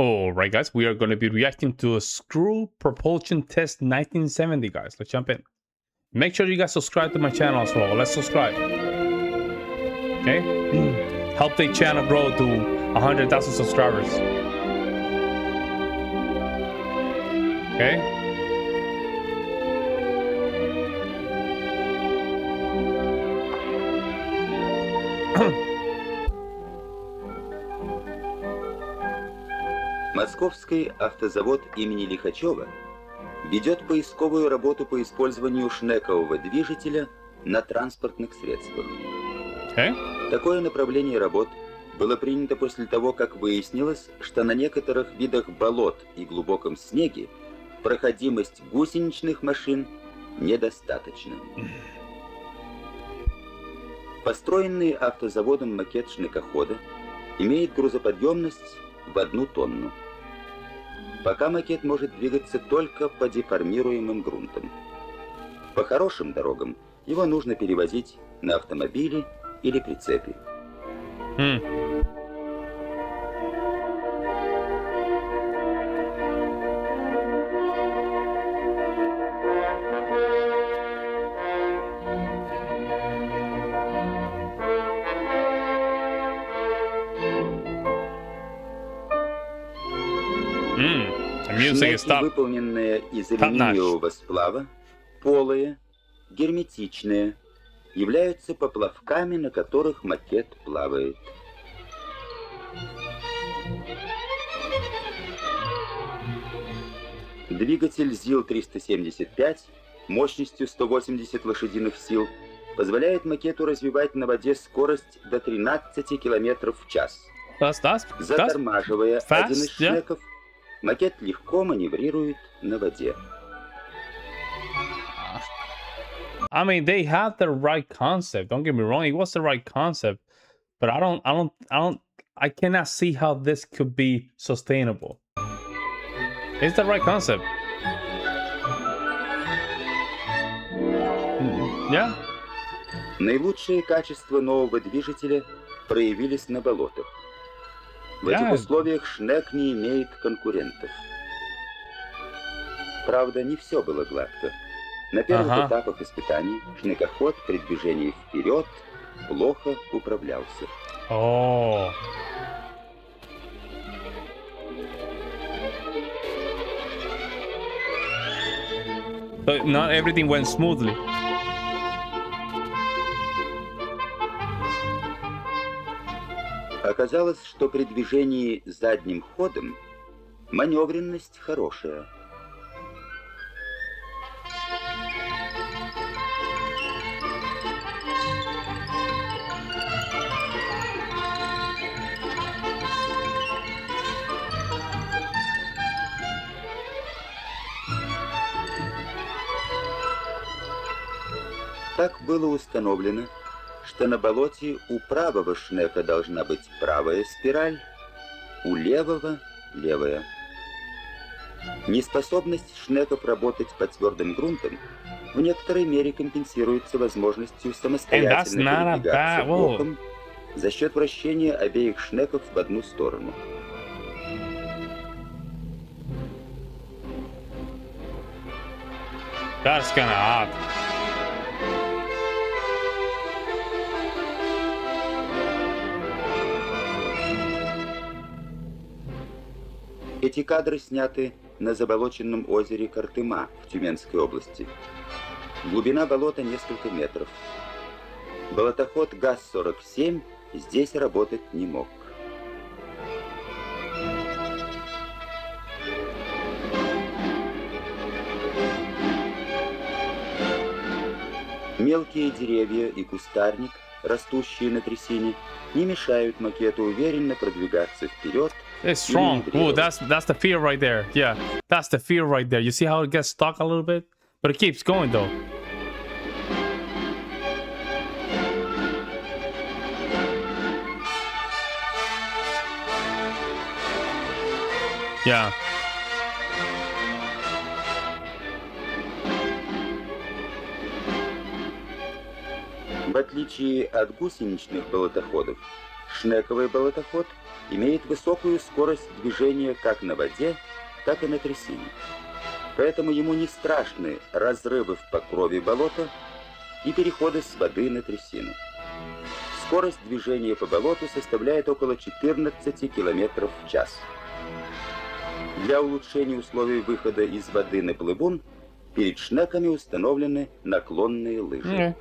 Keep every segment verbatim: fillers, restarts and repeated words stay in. All right, guys, we are going to be reacting to a screw propulsion test nineteen seventy, guys. Let's jump in. Make sure you guys subscribe to my channel as well. Let's subscribe. Okay? Help the channel grow to one hundred thousand subscribers. Okay? Московский автозавод имени Лихачева ведет поисковую работу по использованию шнекового движителя на транспортных средствах. Okay. Такое направление работ было принято после того, как выяснилось, что на некоторых видах болот и глубоком снеге проходимость гусеничных машин недостаточна. Построенный автозаводом макет шнекохода имеет грузоподъемность в одну тонну. Пока макет может двигаться только по деформируемым грунтам. По хорошим дорогам его нужно перевозить на автомобиле или прицепе. Mm. Снеки, выполненные из алюминиевого сплава, полые, герметичные, являются поплавками, на которых макет плавает. Двигатель ЗИЛ триста семьдесят пять мощностью сто восемьдесят лошадиных сил позволяет макету развивать на воде скорость до тринадцати километров в час. Затормаживая один из шнеков, макет легко маневрирует на воде. I mean, they had the right concept. Don't get me wrong; it was the right concept, but I don't, I don't, I don't, I cannot see how this could be sustainable. It's the right concept. Yeah. Наилучшие качества нового движителя проявились на болотах. В этих условиях шнек не имеет конкурентов. Правда, не все было гладко. На первых ага. этапах испытаний шнекоход при движении вперед плохо управлялся. О. So not everything went smoothly. Оказалось, что при движении задним ходом маневренность хорошая. Так было установлено, что на болоте у правого шнека должна быть правая спираль, у левого — левая. Неспособность шнеков работать по твердым грунтам в некоторой мере компенсируется возможностью самостоятельно передвигаться боком за счет вращения обеих шнеков в одну сторону. That's gonna happen. Эти кадры сняты на заболоченном озере Картыма в Тюменской области. Глубина болота несколько метров. Болотоход ГАЗ сорок семь здесь работать не мог. Мелкие деревья и кустарник, растущие на трясине, не мешают макету уверенно продвигаться вперед. It's strong. Oh, that's that's the fear right there. Yeah, that's the fear right there. You see how it gets stuck a little bit, but it keeps going though. Yeah. В отличие от гусеничных болотоходов, шнековый болотоход имеет высокую скорость движения как на воде, так и на трясине. Поэтому ему не страшны разрывы в покрове болота и переходы с воды на трясину. Скорость движения по болоту составляет около четырнадцати километров в час. Для улучшения условий выхода из воды на плывун перед шнеками установлены наклонные лыжи. Mm.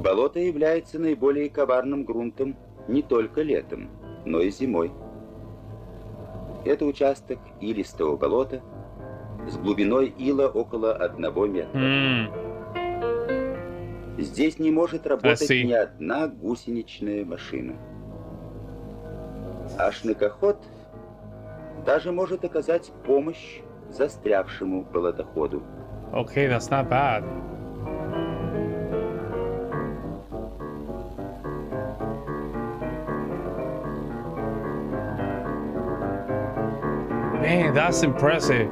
Болото является наиболее коварным грунтом не только летом, но и зимой. Это участок илистого болота с глубиной ила около одного метра. Mm. Здесь не может работать ни одна гусеничная машина. А шнекоход даже может оказать помощь застрявшему болотоходу. Okay, that's not bad. Man, that's impressive.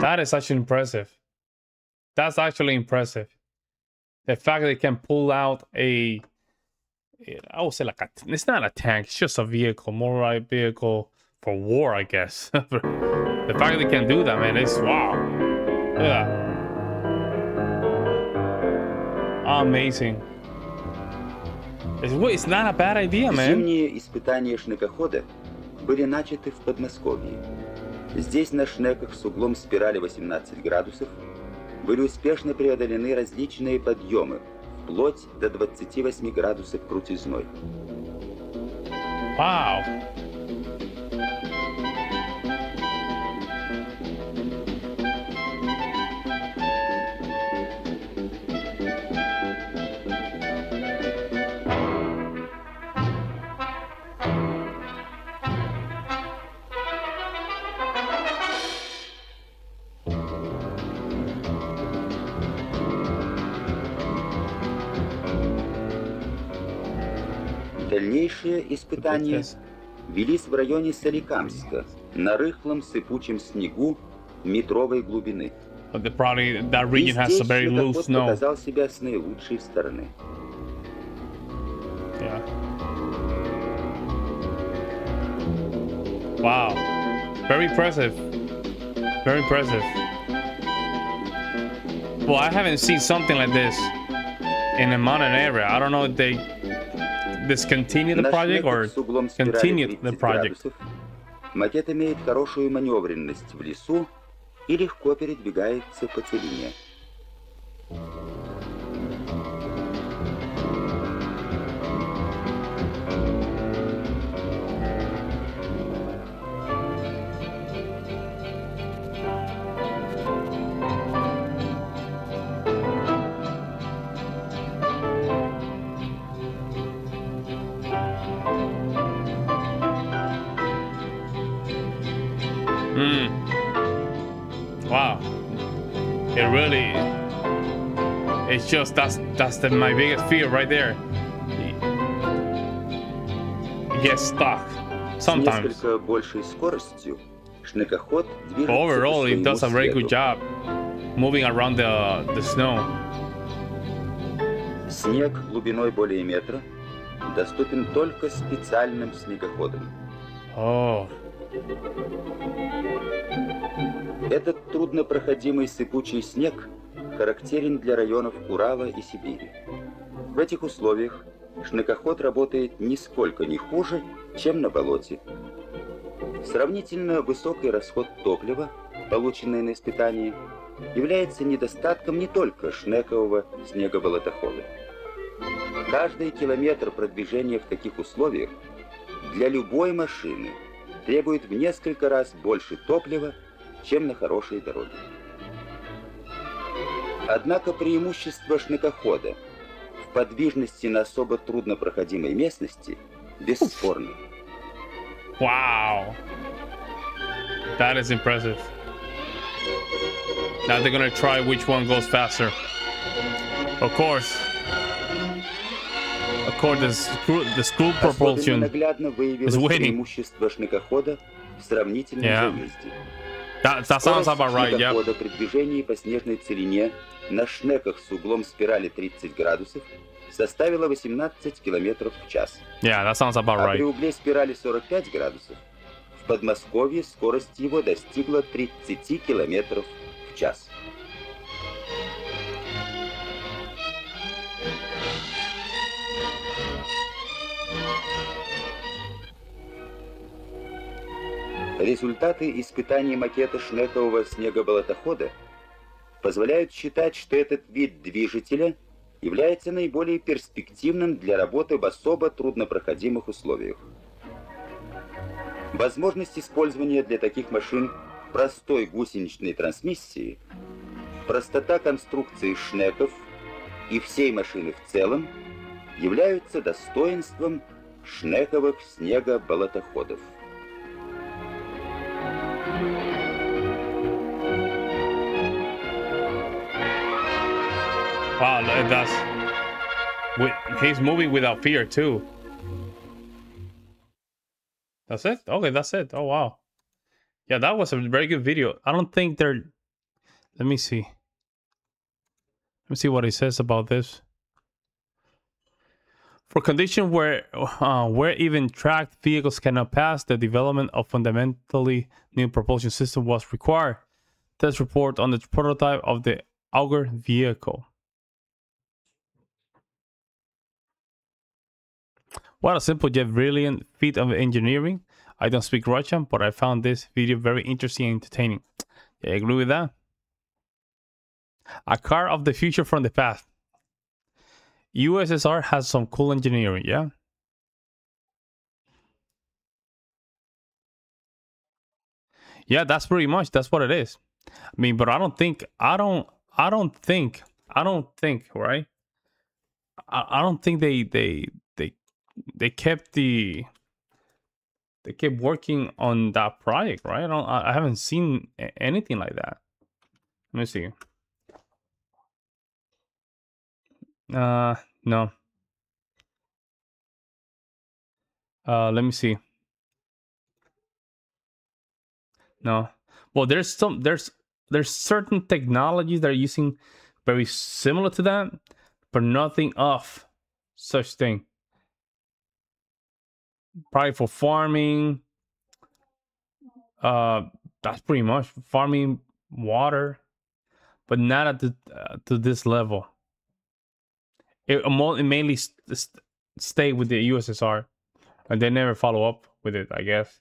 That is actually impressive. That's actually impressive. The fact that it can pull out a, I would say like a, it's not a tank, it's just a vehicle, motorized vehicle for war, I guess. The fact that it can do that, man, it's wow. Look at that. Amazing. It's, it's not a bad idea, man. Были начаты в Подмосковье. Здесь на шнеках с углом спирали восемнадцать градусов были успешно преодолены различные подъемы, вплоть до двадцати восьми градусов крутизной. Вау! Дальнейшие испытания велись в районе Соликамска на рыхлом сыпучем снегу метровой глубины. Probably, и здесь шнекоход показал себя с наилучшей стороны. Yeah. Wow. Very impressive. Very impressive. Well, I haven't seen something like this in a mountain area. I don't know if they discontinue the project or continue the project. Макет имеет хорошую маневренность в лесу и легко передвигается по целине. It's just that's that's the, my biggest fear right there. You get stuck sometimes. But overall, it does a very good job moving around the the snow. Снег глубиной более метра доступен только специальным снегоходом. Oh. Этот труднопроходимый сыпучий снег характерен для районов Урала и Сибири. В этих условиях шнекоход работает нисколько не хуже, чем на болоте. Сравнительно высокий расход топлива, полученный на испытании, является недостатком не только шнекового снегоболотохода. Каждый километр продвижения в таких условиях для любой машины требует в несколько раз больше топлива, чем на хорошей дороге. Однако преимущество шнекохода в подвижности на особо труднопроходимой местности бесспорно. Wow, that is impressive. Now they're gonna try which one goes faster. Of course, of course, the screw, the screw propulsion is winning. Преимущество шнекохода в сравнительном заезде. That, that sounds about right, yeah. Скорость шнековода при движении по снежной целине на шнеках с углом спирали тридцать градусов составила восемнадцать километров в час. Yeah, that sounds about right. А при угле спирали сорок пять градусов в Подмосковье скорость его достигла тридцати километров в час. Результаты испытаний макета шнекового снегоболотохода позволяют считать, что этот вид движителя является наиболее перспективным для работы в особо труднопроходимых условиях. Возможность использования для таких машин простой гусеничной трансмиссии, простота конструкции шнеков и всей машины в целом являются достоинством шнековых снегоболотоходов. Wow, that's... He's moving without fear, too. That's it? Okay, that's it. Oh, wow. Yeah, that was a very good video. I don't think they're... Let me see. Let me see what he says about this. For conditions where, uh, where even tracked vehicles cannot pass, the development of fundamentally new propulsion system was required. Test report on the prototype of the auger vehicle. What a simple yet brilliant feat of engineering. I don't speak Russian, but I found this video very interesting and entertaining. I agree with that. A car of the future from the past. U S S R has some cool engineering, yeah? Yeah, that's pretty much, that's what it is. I mean, but I don't think, I don't, I don't think, I don't think, right? I, I don't think they, they, They kept the they kept working on that project, right? I don't I haven't seen anything like that. Let me see. Uh no. Uh let me see. No. Well, there's some there's there's certain technologies that are using very similar to that, but nothing of such thing. Probably for farming, uh that's pretty much farming, water, but not at the uh, to this level. It, it mainly st stay with the U S S R and they never follow up with it, I guess.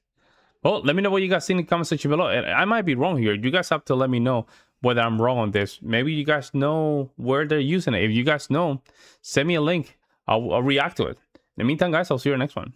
Well, let me know what you guys think in the comment section below, and I might be wrong here. You guys have to let me know whether I'm wrong on this. Maybe you guys know where they're using it. If you guys know, send me a link. I'll, I'll react to it. In the meantime, guys, I'll see you in the next one.